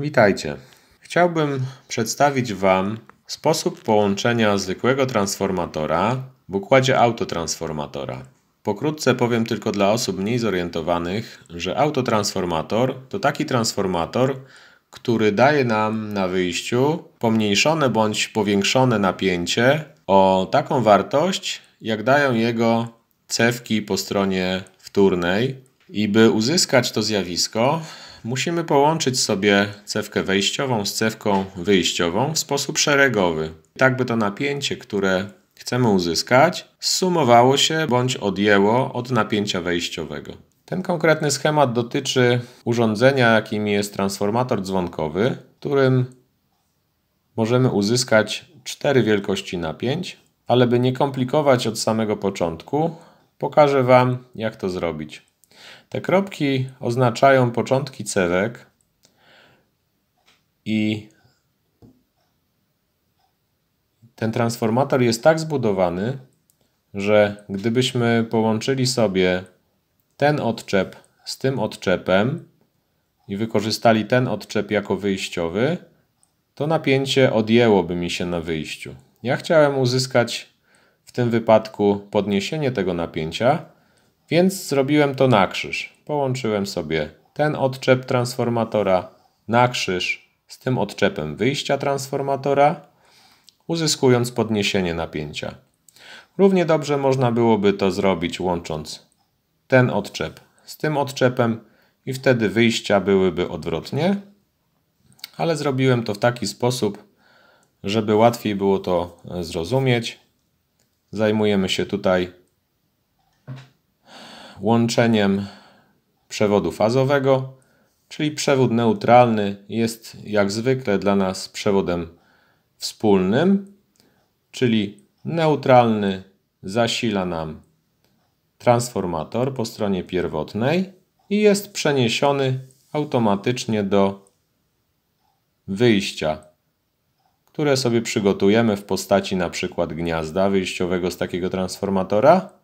Witajcie. Chciałbym przedstawić Wam sposób połączenia zwykłego transformatora w układzie autotransformatora. Pokrótce powiem tylko dla osób mniej zorientowanych, że autotransformator to taki transformator, który daje nam na wyjściu pomniejszone bądź powiększone napięcie o taką wartość, jak dają jego cewki po stronie wtórnej. I by uzyskać to zjawisko, musimy połączyć sobie cewkę wejściową z cewką wyjściową w sposób szeregowy. Tak by to napięcie, które chcemy uzyskać, zsumowało się bądź odjęło od napięcia wejściowego. Ten konkretny schemat dotyczy urządzenia, jakim jest transformator dzwonkowy, którym możemy uzyskać 4 wielkości napięć, ale by nie komplikować od samego początku, pokażę Wam, jak to zrobić. Te kropki oznaczają początki cewek i ten transformator jest tak zbudowany, że gdybyśmy połączyli sobie ten odczep z tym odczepem i wykorzystali ten odczep jako wyjściowy, to napięcie odjęłoby mi się na wyjściu. Ja chciałem uzyskać w tym wypadku podniesienie tego napięcia, więc zrobiłem to na krzyż. Połączyłem sobie ten odczep transformatora na krzyż z tym odczepem wyjścia transformatora, uzyskując podniesienie napięcia. Równie dobrze można byłoby to zrobić łącząc ten odczep z tym odczepem i wtedy wyjścia byłyby odwrotnie, ale zrobiłem to w taki sposób, żeby łatwiej było to zrozumieć. Zajmujemy się tutaj łączeniem przewodu fazowego, czyli przewód neutralny jest jak zwykle dla nas przewodem wspólnym, czyli neutralny zasila nam transformator po stronie pierwotnej i jest przeniesiony automatycznie do wyjścia, które sobie przygotujemy w postaci na przykład gniazda wyjściowego z takiego transformatora,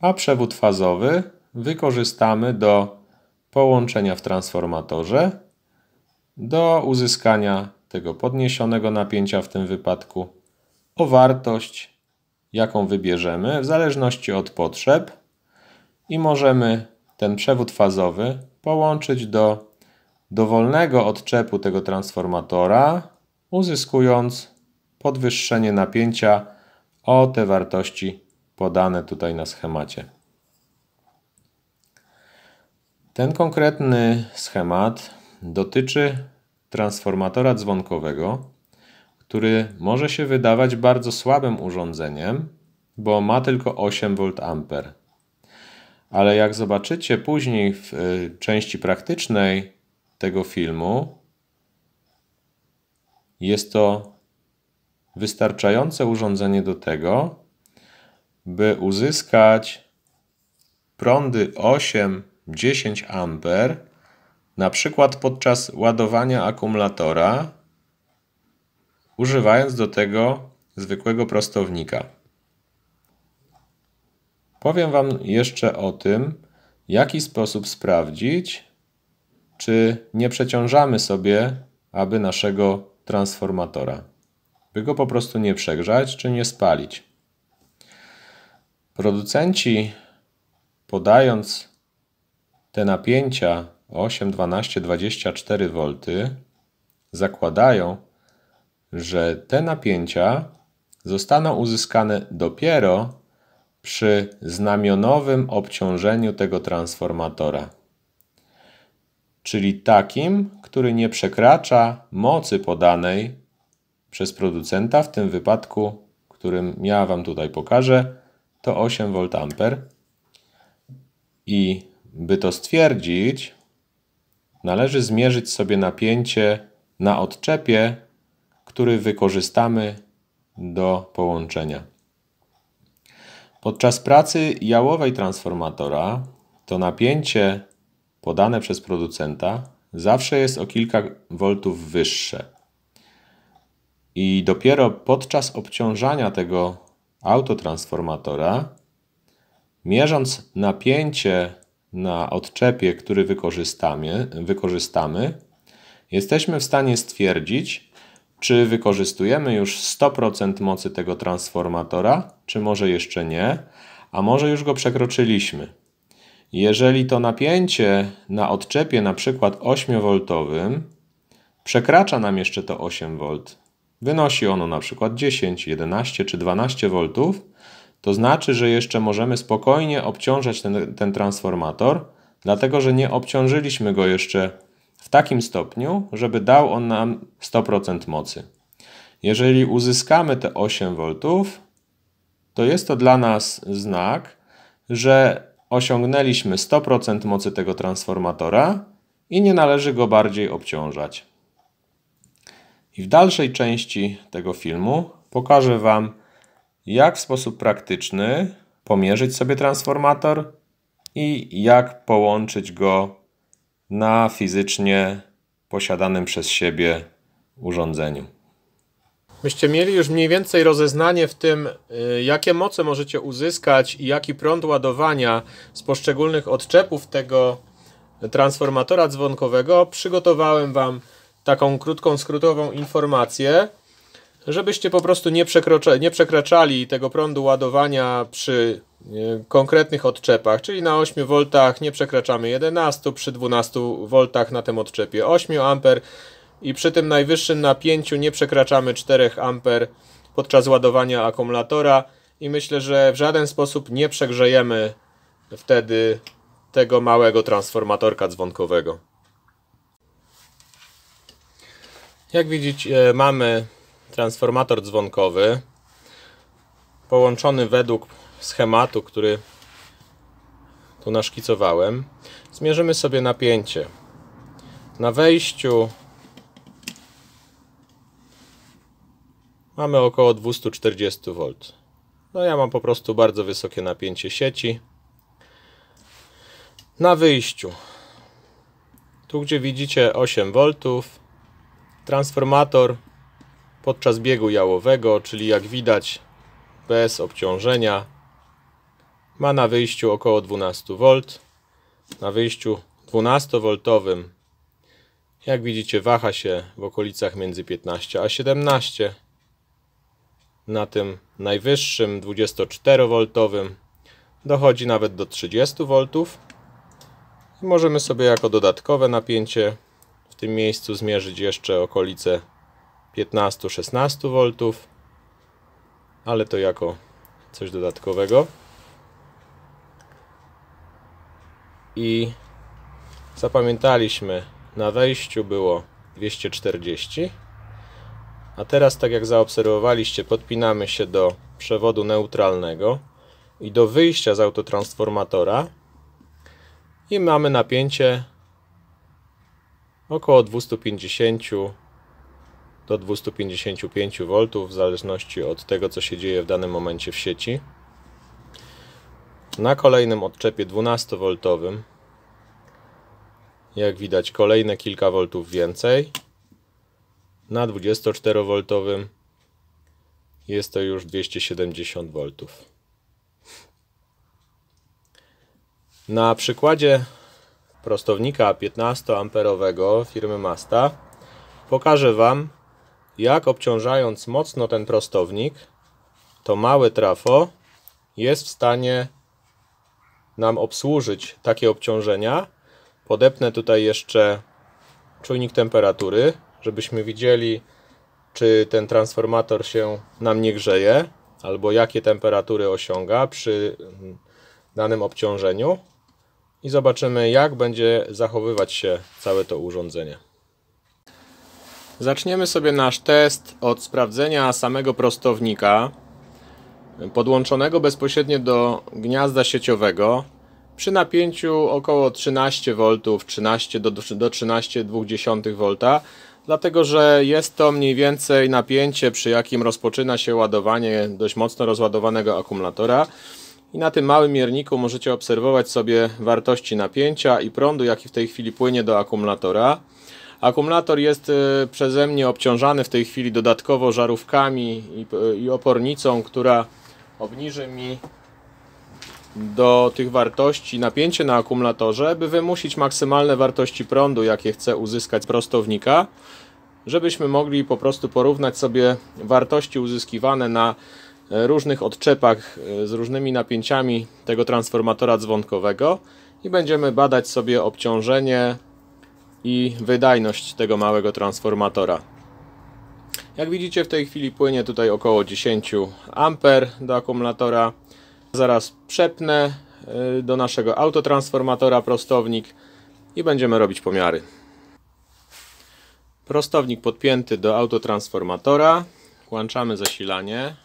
a przewód fazowy wykorzystamy do połączenia w transformatorze, do uzyskania tego podniesionego napięcia w tym wypadku o wartość, jaką wybierzemy w zależności od potrzeb i możemy ten przewód fazowy połączyć do dowolnego odczepu tego transformatora, uzyskując podwyższenie napięcia o te wartości podane tutaj na schemacie. Ten konkretny schemat dotyczy transformatora dzwonkowego, który może się wydawać bardzo słabym urządzeniem, bo ma tylko 8 VA. Ale jak zobaczycie później w części praktycznej tego filmu, jest to wystarczające urządzenie do tego, by uzyskać prądy 8-10 A, na przykład podczas ładowania akumulatora, używając do tego zwykłego prostownika. Powiem Wam jeszcze o tym, w jaki sposób sprawdzić, czy nie przeciążamy sobie, aby naszego transformatora, by go po prostu nie przegrzać, czy nie spalić. Producenci, podając te napięcia 8, 12, 24 V, zakładają, że te napięcia zostaną uzyskane dopiero przy znamionowym obciążeniu tego transformatora. Czyli takim, który nie przekracza mocy podanej przez producenta, w tym wypadku, którym ja Wam tutaj pokażę, to 8 VA. I by to stwierdzić, należy zmierzyć sobie napięcie na odczepie, który wykorzystamy do połączenia. Podczas pracy jałowej transformatora to napięcie podane przez producenta zawsze jest o kilka voltów wyższe. I dopiero podczas obciążania tego autotransformatora, mierząc napięcie na odczepie, który wykorzystamy, jesteśmy w stanie stwierdzić, czy wykorzystujemy już 100% mocy tego transformatora, czy może jeszcze nie, a może już go przekroczyliśmy. Jeżeli to napięcie na odczepie na przykład 8V przekracza nam jeszcze to 8V, wynosi ono na przykład 10, 11 czy 12V, to znaczy, że jeszcze możemy spokojnie obciążać ten transformator, dlatego że nie obciążyliśmy go jeszcze w takim stopniu, żeby dał on nam 100% mocy. Jeżeli uzyskamy te 8V, to jest to dla nas znak, że osiągnęliśmy 100% mocy tego transformatora i nie należy go bardziej obciążać. I w dalszej części tego filmu pokażę Wam, jak w sposób praktyczny pomierzyć sobie transformator i jak połączyć go na fizycznie posiadanym przez siebie urządzeniu. Myście mieli już mniej więcej rozeznanie w tym, jakie moce możecie uzyskać i jaki prąd ładowania z poszczególnych odczepów tego transformatora dzwonkowego. Przygotowałem Wam taką krótką, skrótową informację, żebyście po prostu nie przekraczali tego prądu ładowania przy konkretnych odczepach, czyli na 8V nie przekraczamy 11, przy 12V na tym odczepie 8A i przy tym najwyższym napięciu nie przekraczamy 4A podczas ładowania akumulatora i myślę, że w żaden sposób nie przegrzejemy wtedy tego małego transformatorka dzwonkowego. Jak widzicie, mamy transformator dzwonkowy połączony według schematu, który tu naszkicowałem. Zmierzymy sobie napięcie. Na wejściu mamy około 240 V. No ja mam po prostu bardzo wysokie napięcie sieci. Na wyjściu, tu gdzie widzicie 8 V, transformator podczas biegu jałowego, czyli jak widać bez obciążenia, ma na wyjściu około 12V. Na wyjściu 12V jak widzicie waha się w okolicach między 15 a 17. Na tym najwyższym 24V dochodzi nawet do 30V. I możemy sobie jako dodatkowe napięcie w tym miejscu zmierzyć jeszcze okolice 15-16V, ale to jako coś dodatkowego. I zapamiętaliśmy, na wejściu było 240, a teraz, tak jak zaobserwowaliście, podpinamy się do przewodu neutralnego i do wyjścia z autotransformatora i mamy napięcie około 250 do 255 V, w zależności od tego, co się dzieje w danym momencie w sieci. Na kolejnym odczepie 12V, jak widać, kolejne kilka voltów więcej. Na 24V jest to już 270 V. Na przykładzie prostownika 15A firmy Masta pokażę Wam, jak obciążając mocno ten prostownik, to małe trafo jest w stanie nam obsłużyć takie obciążenia. Podepnę tutaj jeszcze czujnik temperatury, żebyśmy widzieli, czy ten transformator się nam nie grzeje, albo jakie temperatury osiąga przy danym obciążeniu. I zobaczymy, jak będzie zachowywać się całe to urządzenie. Zaczniemy sobie nasz test od sprawdzenia samego prostownika podłączonego bezpośrednio do gniazda sieciowego przy napięciu około 13V, 13 do 13,2V, dlatego że jest to mniej więcej napięcie, przy jakim rozpoczyna się ładowanie dość mocno rozładowanego akumulatora. I na tym małym mierniku możecie obserwować sobie wartości napięcia i prądu, jaki w tej chwili płynie do akumulatora. Akumulator jest przeze mnie obciążany w tej chwili dodatkowo żarówkami i opornicą, która obniży mi do tych wartości napięcie na akumulatorze, by wymusić maksymalne wartości prądu, jakie chce uzyskać z prostownika, żebyśmy mogli po prostu porównać sobie wartości uzyskiwane na różnych odczepach z różnymi napięciami tego transformatora dzwonkowego i będziemy badać sobie obciążenie i wydajność tego małego transformatora. Jak widzicie, w tej chwili płynie tutaj około 10 A do akumulatora. Zaraz przepnę do naszego autotransformatora prostownik i będziemy robić pomiary. Prostownik podpięty do autotransformatora. Włączamy zasilanie.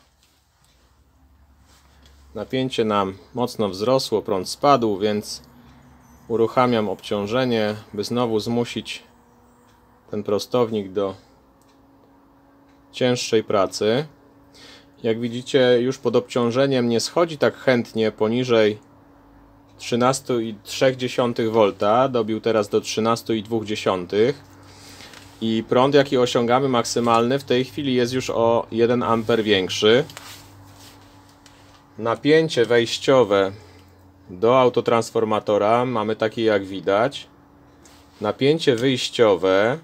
Napięcie nam mocno wzrosło, prąd spadł, więc uruchamiam obciążenie, by znowu zmusić ten prostownik do cięższej pracy. Jak widzicie, już pod obciążeniem nie schodzi tak chętnie poniżej 13,3 V, dobił teraz do 13,2 V i prąd, jaki osiągamy maksymalny, w tej chwili jest już o 1 A większy. Napięcie wejściowe do autotransformatora mamy takie, jak widać. Napięcie wyjściowe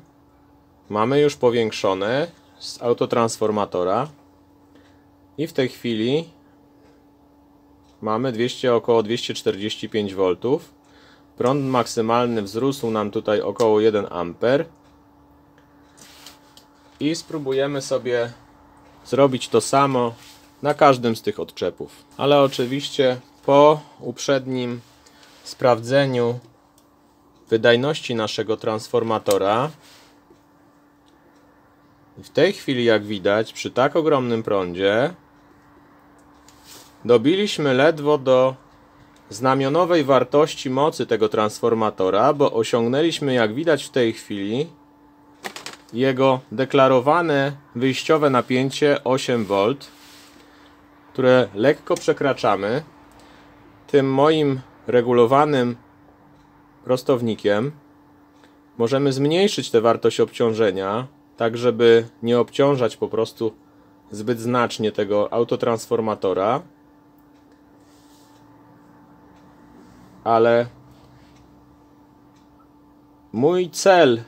mamy już powiększone z autotransformatora i w tej chwili mamy około 245 V. Prąd maksymalny wzrósł nam tutaj około 1 A i spróbujemy sobie zrobić to samo na każdym z tych odczepów, ale oczywiście po uprzednim sprawdzeniu wydajności naszego transformatora w tej chwili, jak widać, przy tak ogromnym prądzie dobiliśmy ledwo do znamionowej wartości mocy tego transformatora, bo osiągnęliśmy, jak widać, w tej chwili jego deklarowane wyjściowe napięcie 8 V, które lekko przekraczamy tym moim regulowanym prostownikiem. Możemy zmniejszyć tę wartość obciążenia, tak żeby nie obciążać po prostu zbyt znacznie tego autotransformatora, ale mój cel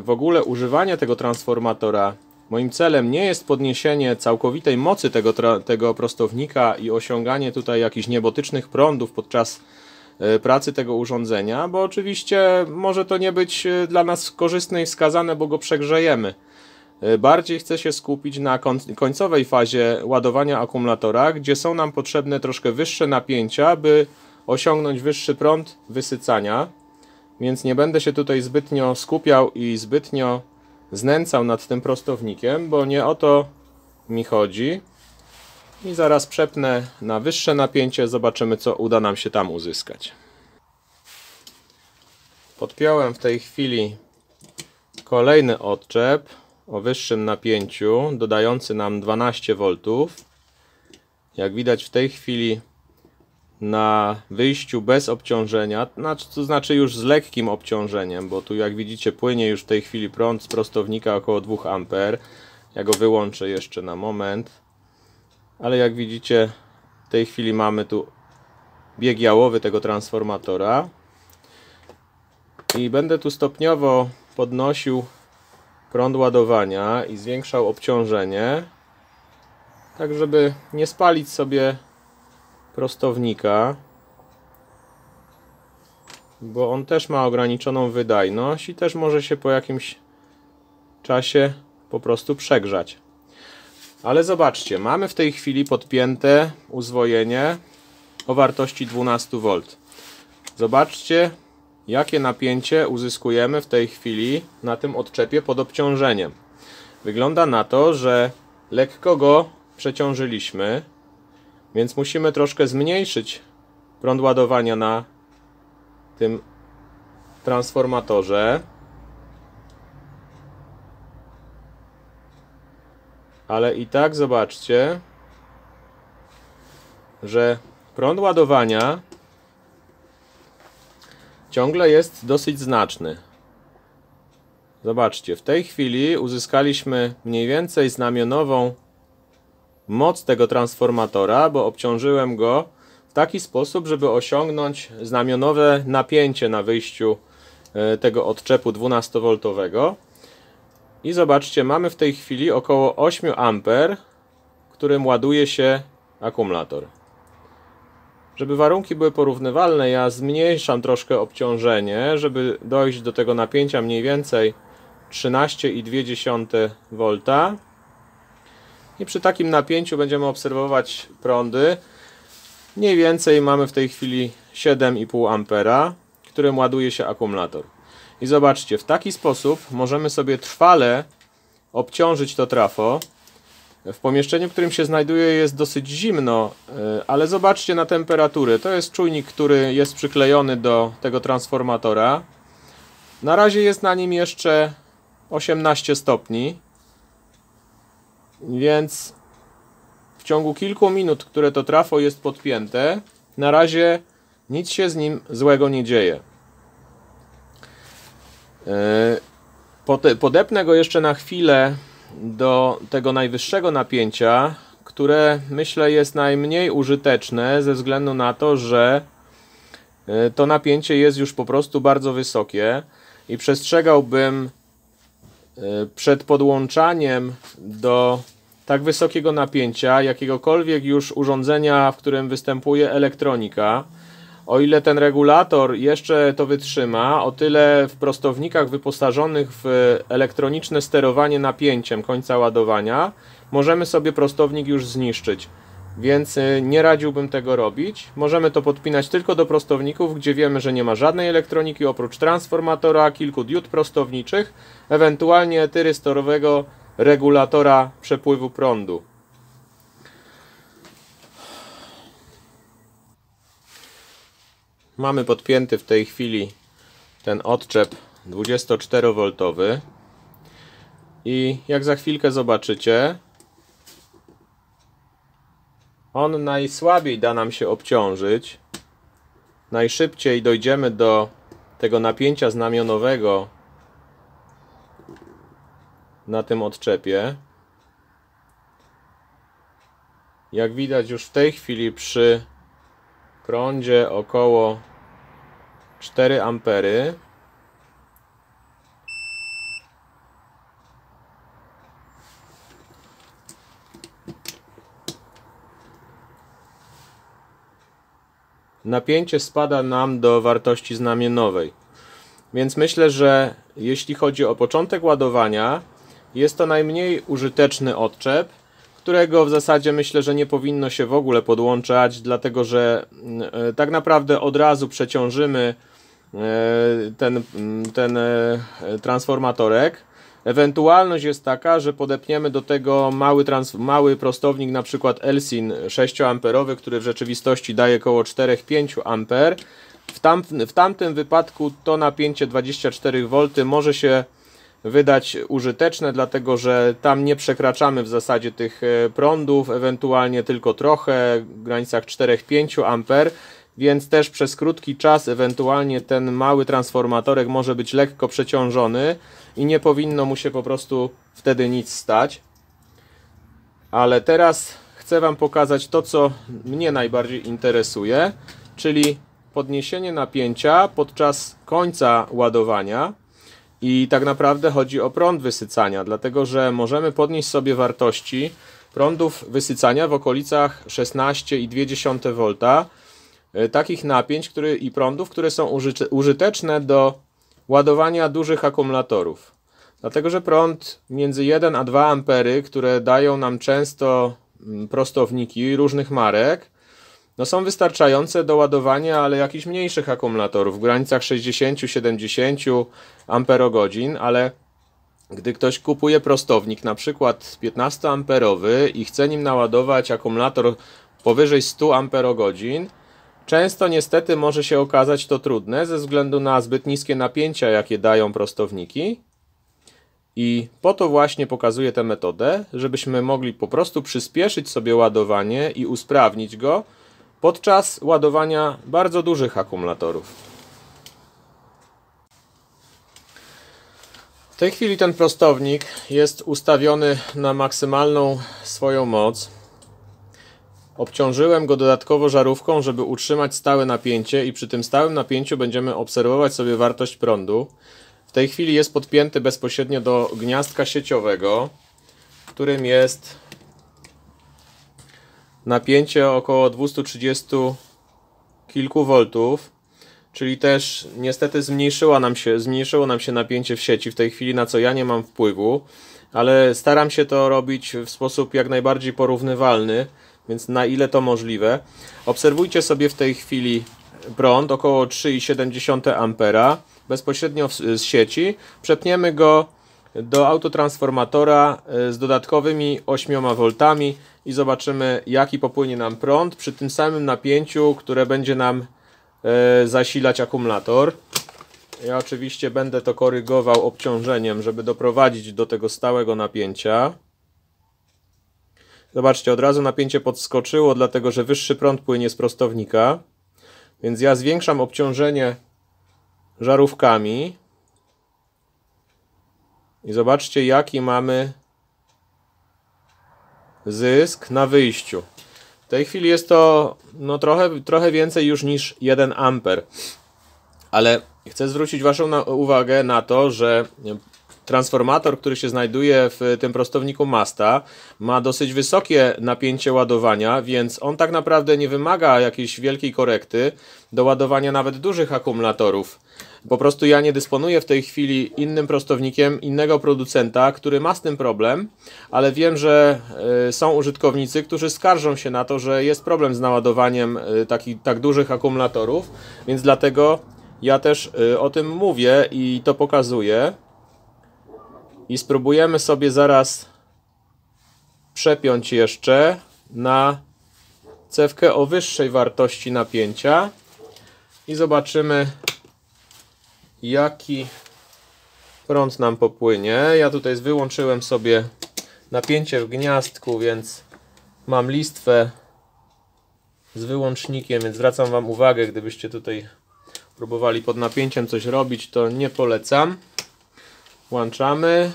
w ogóle używania tego transformatora, moim celem nie jest podniesienie całkowitej mocy tego prostownika i osiąganie tutaj jakichś niebotycznych prądów podczas pracy tego urządzenia, bo oczywiście może to nie być dla nas korzystne i wskazane, bo go przegrzejemy. Bardziej chcę się skupić na końcowej fazie ładowania akumulatora, gdzie są nam potrzebne troszkę wyższe napięcia, by osiągnąć wyższy prąd wysycania, więc nie będę się tutaj zbytnio skupiał i zbytnio znęcał nad tym prostownikiem, bo nie o to mi chodzi. I zaraz przepnę na wyższe napięcie, zobaczymy, co uda nam się tam uzyskać. Podpiąłem w tej chwili kolejny odczep o wyższym napięciu, dodający nam 12 V. Jak widać, w tej chwili na wyjściu bez obciążenia, to znaczy już z lekkim obciążeniem, bo tu, jak widzicie, płynie już w tej chwili prąd z prostownika około 2 A. Ja go wyłączę jeszcze na moment, ale jak widzicie, w tej chwili mamy tu bieg jałowy tego transformatora i będę tu stopniowo podnosił prąd ładowania i zwiększał obciążenie, tak żeby nie spalić sobie prostownika, bo on też ma ograniczoną wydajność i też może się po jakimś czasie po prostu przegrzać. Ale zobaczcie, mamy w tej chwili podpięte uzwojenie o wartości 12 V. Zobaczcie, jakie napięcie uzyskujemy w tej chwili na tym odczepie pod obciążeniem. Wygląda na to, że lekko go przeciążyliśmy, więc musimy troszkę zmniejszyć prąd ładowania na tym transformatorze. Ale i tak zobaczcie, że prąd ładowania ciągle jest dosyć znaczny. Zobaczcie, w tej chwili uzyskaliśmy mniej więcej znamionową moc tego transformatora, bo obciążyłem go w taki sposób, żeby osiągnąć znamionowe napięcie na wyjściu tego odczepu 12V. I zobaczcie, mamy w tej chwili około 8 A, którym ładuje się akumulator. Żeby warunki były porównywalne, ja zmniejszam troszkę obciążenie, żeby dojść do tego napięcia mniej więcej 13,2 V. I przy takim napięciu będziemy obserwować prądy. Mniej więcej mamy w tej chwili 7,5 A, którym ładuje się akumulator. I zobaczcie, w taki sposób możemy sobie trwale obciążyć to trafo. W pomieszczeniu, w którym się znajduje, jest dosyć zimno, ale zobaczcie na temperaturę. To jest czujnik, który jest przyklejony do tego transformatora. Na razie jest na nim jeszcze 18 stopni, więc w ciągu kilku minut, które to trafo jest podpięte, na razie nic się z nim złego nie dzieje. Podepnę go jeszcze na chwilę do tego najwyższego napięcia, które myślę jest najmniej użyteczne ze względu na to, że to napięcie jest już po prostu bardzo wysokie i przestrzegałbym przed podłączaniem do tak wysokiego napięcia jakiegokolwiek już urządzenia, w którym występuje elektronika. O ile ten regulator jeszcze to wytrzyma, o tyle w prostownikach wyposażonych w elektroniczne sterowanie napięciem końca ładowania możemy sobie prostownik już zniszczyć, więc nie radziłbym tego robić. Możemy to podpinać tylko do prostowników, gdzie wiemy, że nie ma żadnej elektroniki oprócz transformatora, kilku diod prostowniczych, ewentualnie tyrystorowego regulatora przepływu prądu. Mamy podpięty w tej chwili ten odczep 24V i jak za chwilkę zobaczycie, on najsłabiej da nam się obciążyć. Najszybciej dojdziemy do tego napięcia znamionowego na tym odczepie. Jak widać już w tej chwili przy prądzie około 4 ampery. Napięcie spada nam do wartości znamionowej. Więc myślę, że jeśli chodzi o początek ładowania, jest to najmniej użyteczny odczep, którego w zasadzie myślę, że nie powinno się w ogóle podłączać, dlatego że tak naprawdę od razu przeciążymy ten transformatorek. Ewentualność jest taka, że podepniemy do tego mały prostownik, na przykład Elsin 6A, który w rzeczywistości daje około 4-5 A. W tamtym wypadku to napięcie 24V może się wydać użyteczne, dlatego że tam nie przekraczamy w zasadzie tych prądów, ewentualnie tylko trochę, w granicach 4-5 A, więc też przez krótki czas ewentualnie ten mały transformatorek może być lekko przeciążony i nie powinno mu się po prostu wtedy nic stać. Ale teraz chcę Wam pokazać to, co mnie najbardziej interesuje, czyli podniesienie napięcia podczas końca ładowania. I tak naprawdę chodzi o prąd wysycania, dlatego że możemy podnieść sobie wartości prądów wysycania w okolicach 16,2 V, takich napięć i prądów, które są użyteczne do ładowania dużych akumulatorów. Dlatego że prąd między 1 a 2 ampery, które dają nam często prostowniki różnych marek, no są wystarczające do ładowania, ale jakichś mniejszych akumulatorów w granicach 60-70 amperogodzin, ale gdy ktoś kupuje prostownik, na przykład 15 amperowy i chce nim naładować akumulator powyżej 100 amperogodzin, często niestety może się okazać to trudne ze względu na zbyt niskie napięcia, jakie dają prostowniki. I po to właśnie pokazuję tę metodę, żebyśmy mogli po prostu przyspieszyć sobie ładowanie i usprawnić go podczas ładowania bardzo dużych akumulatorów. W tej chwili ten prostownik jest ustawiony na maksymalną swoją moc. Obciążyłem go dodatkowo żarówką, żeby utrzymać stałe napięcie i przy tym stałym napięciu będziemy obserwować sobie wartość prądu. W tej chwili jest podpięty bezpośrednio do gniazdka sieciowego, którym jest napięcie około 230 kilku voltów, czyli też niestety zmniejszyło nam się napięcie w sieci w tej chwili, na co ja nie mam wpływu, ale staram się to robić w sposób jak najbardziej porównywalny, więc na ile to możliwe. Obserwujcie sobie w tej chwili prąd około 3,7 A bezpośrednio z sieci. Przepniemy go do autotransformatora z dodatkowymi 8 V i zobaczymy, jaki popłynie nam prąd przy tym samym napięciu, które będzie nam zasilać akumulator. Ja oczywiście będę to korygował obciążeniem, żeby doprowadzić do tego stałego napięcia. Zobaczcie, od razu napięcie podskoczyło, dlatego że wyższy prąd płynie z prostownika. Więc ja zwiększam obciążenie żarówkami. I zobaczcie, jaki mamy zysk na wyjściu. W tej chwili jest to no, trochę więcej już niż 1 A. Ale chcę zwrócić Waszą uwagę na to, że transformator, który się znajduje w tym prostowniku Masta, ma dosyć wysokie napięcie ładowania, więc on tak naprawdę nie wymaga jakiejś wielkiej korekty do ładowania nawet dużych akumulatorów. Po prostu ja nie dysponuję w tej chwili innym prostownikiem, innego producenta, który ma z tym problem, ale wiem, że są użytkownicy, którzy skarżą się na to, że jest problem z naładowaniem tak dużych akumulatorów, więc dlatego ja też o tym mówię i to pokazuję. I spróbujemy sobie zaraz przepiąć jeszcze na cewkę o wyższej wartości napięcia i zobaczymy, jaki prąd nam popłynie. Ja tutaj wyłączyłem sobie napięcie w gniazdku, więc mam listwę z wyłącznikiem, więc zwracam Wam uwagę, gdybyście tutaj próbowali pod napięciem coś robić, to nie polecam. Włączamy,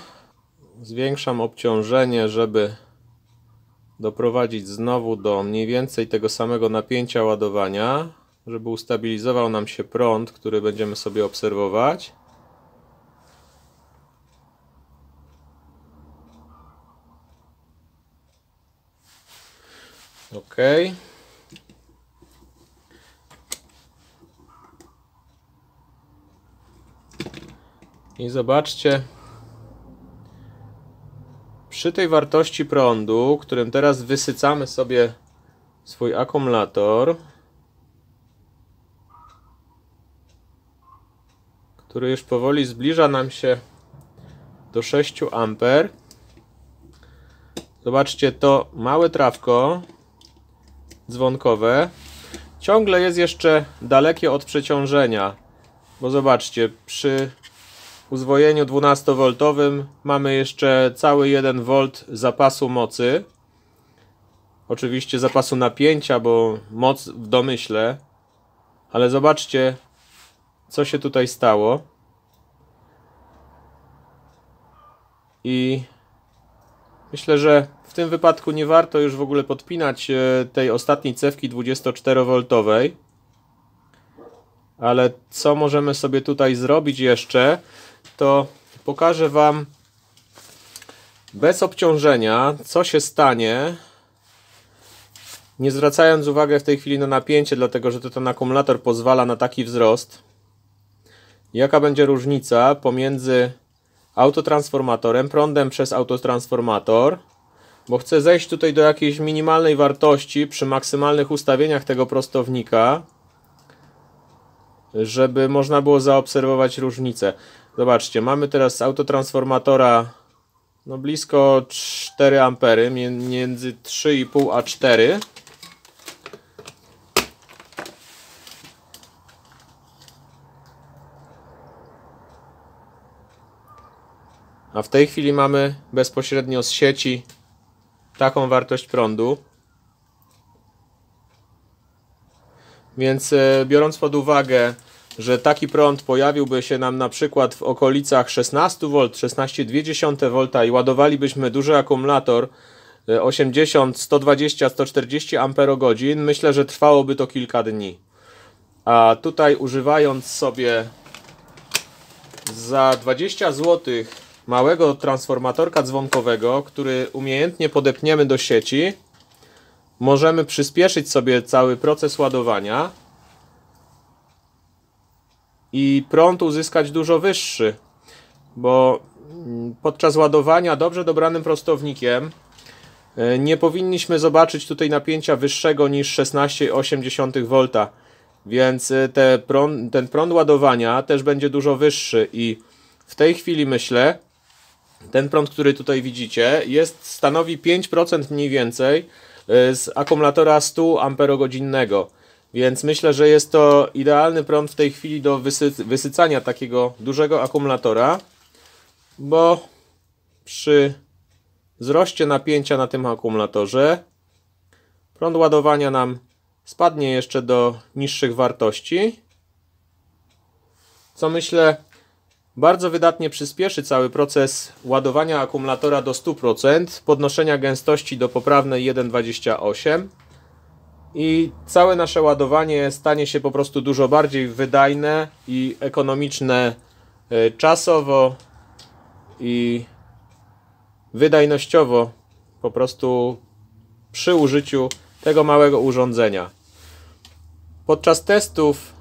zwiększam obciążenie, żeby doprowadzić znowu do mniej więcej tego samego napięcia ładowania, żeby ustabilizował nam się prąd, który będziemy sobie obserwować. OK. I zobaczcie, przy tej wartości prądu, którym teraz wysycamy sobie swój akumulator, który już powoli zbliża nam się do 6 A. Zobaczcie, to małe trawko dzwonkowe ciągle jest jeszcze dalekie od przeciążenia, bo zobaczcie, przy uzwojeniu 12V mamy jeszcze cały 1 V zapasu mocy. Oczywiście zapasu napięcia, bo moc w domyśle. Ale zobaczcie, co się tutaj stało. I myślę, że w tym wypadku nie warto już w ogóle podpinać tej ostatniej cewki 24V. Ale co możemy sobie tutaj zrobić jeszcze, to pokażę Wam bez obciążenia, co się stanie, nie zwracając uwagi w tej chwili na napięcie, dlatego że to ten akumulator pozwala na taki wzrost. Jaka będzie różnica pomiędzy autotransformatorem, prądem przez autotransformator, bo chcę zejść tutaj do jakiejś minimalnej wartości przy maksymalnych ustawieniach tego prostownika, żeby można było zaobserwować różnicę. Zobaczcie, mamy teraz z autotransformatora no blisko 4 A, między 3,5 a 4. A w tej chwili mamy bezpośrednio z sieci taką wartość prądu. Więc biorąc pod uwagę, że taki prąd pojawiłby się nam na przykład w okolicach 16 V, 16,2 V i ładowalibyśmy duży akumulator 80, 120, 140 amperogodzin, myślę, że trwałoby to kilka dni. A tutaj używając sobie za 20 zł małego transformatorka dzwonkowego, który umiejętnie podepniemy do sieci, możemy przyspieszyć sobie cały proces ładowania i prąd uzyskać dużo wyższy, bo podczas ładowania dobrze dobranym prostownikiem nie powinniśmy zobaczyć tutaj napięcia wyższego niż 16,8 V, więc ten prąd ładowania też będzie dużo wyższy i w tej chwili myślę, ten prąd, który tutaj widzicie, stanowi 5% mniej więcej z akumulatora 100 amperogodzinnego, więc myślę, że jest to idealny prąd w tej chwili do wysycania takiego dużego akumulatora, bo przy wzroście napięcia na tym akumulatorze prąd ładowania nam spadnie jeszcze do niższych wartości, co myślę bardzo wydatnie przyspieszy cały proces ładowania akumulatora do 100%, podnoszenia gęstości do poprawnej 1,28 i całe nasze ładowanie stanie się po prostu dużo bardziej wydajne i ekonomiczne czasowo i wydajnościowo po prostu przy użyciu tego małego urządzenia. Podczas testów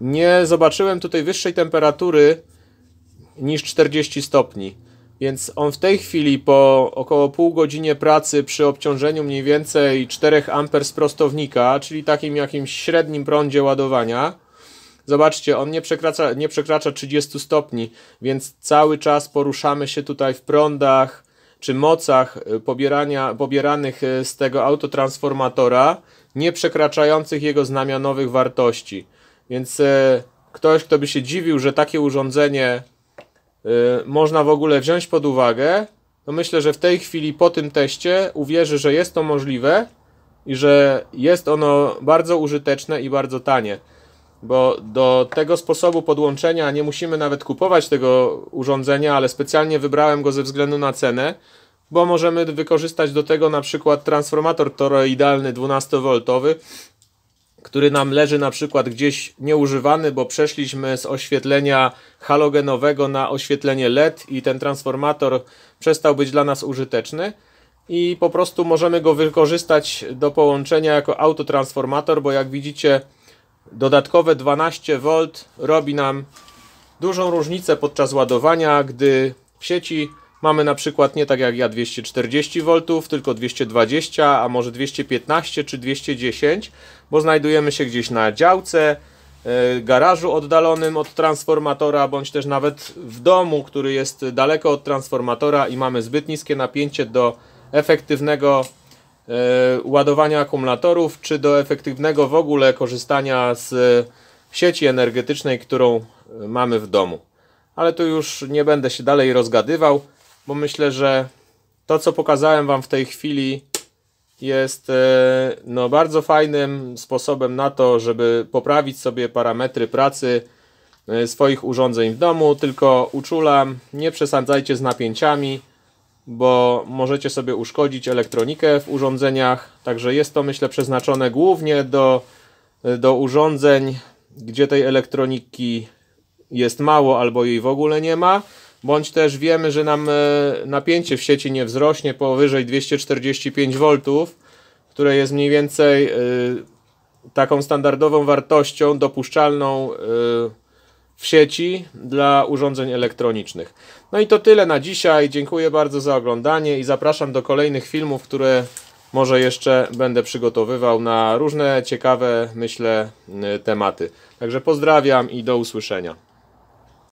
nie zobaczyłem tutaj wyższej temperatury niż 40 stopni, więc on w tej chwili po około pół godzinie pracy przy obciążeniu mniej więcej 4 A z prostownika, czyli takim jakimś średnim prądzie ładowania, zobaczcie, on nie przekracza 30 stopni, więc cały czas poruszamy się tutaj w prądach czy mocach pobieranych z tego autotransformatora, nie przekraczających jego znamionowych wartości. Więc ktoś, kto by się dziwił, że takie urządzenie można w ogóle wziąć pod uwagę, to myślę, że w tej chwili po tym teście uwierzy, że jest to możliwe i że jest ono bardzo użyteczne i bardzo tanie. Bo do tego sposobu podłączenia nie musimy nawet kupować tego urządzenia, ale specjalnie wybrałem go ze względu na cenę, bo możemy wykorzystać do tego na przykład transformator toroidalny 12V, który nam leży na przykład gdzieś nieużywany, bo przeszliśmy z oświetlenia halogenowego na oświetlenie LED i ten transformator przestał być dla nas użyteczny. I po prostu możemy go wykorzystać do połączenia jako autotransformator, bo jak widzicie, dodatkowe 12 V robi nam dużą różnicę podczas ładowania, gdy w sieci mamy na przykład nie tak jak ja 240 V, tylko 220, a może 215 czy 210, bo znajdujemy się gdzieś na działce, garażu oddalonym od transformatora, bądź też nawet w domu, który jest daleko od transformatora i mamy zbyt niskie napięcie do efektywnego ładowania akumulatorów, czy do efektywnego w ogóle korzystania z sieci energetycznej, którą mamy w domu. Ale tu już nie będę się dalej rozgadywał, bo myślę, że to, co pokazałem Wam w tej chwili, jest no, bardzo fajnym sposobem na to, żeby poprawić sobie parametry pracy swoich urządzeń w domu. Tylko uczulam, nie przesadzajcie z napięciami, bo możecie sobie uszkodzić elektronikę w urządzeniach, także jest to, myślę, przeznaczone głównie do urządzeń, gdzie tej elektroniki jest mało albo jej w ogóle nie ma, bądź też wiemy, że nam napięcie w sieci nie wzrośnie powyżej 245 V, które jest mniej więcej taką standardową wartością dopuszczalną w sieci dla urządzeń elektronicznych. No i to tyle na dzisiaj. Dziękuję bardzo za oglądanie i zapraszam do kolejnych filmów, które może jeszcze będę przygotowywał na różne ciekawe, myślę, tematy. Także pozdrawiam i do usłyszenia.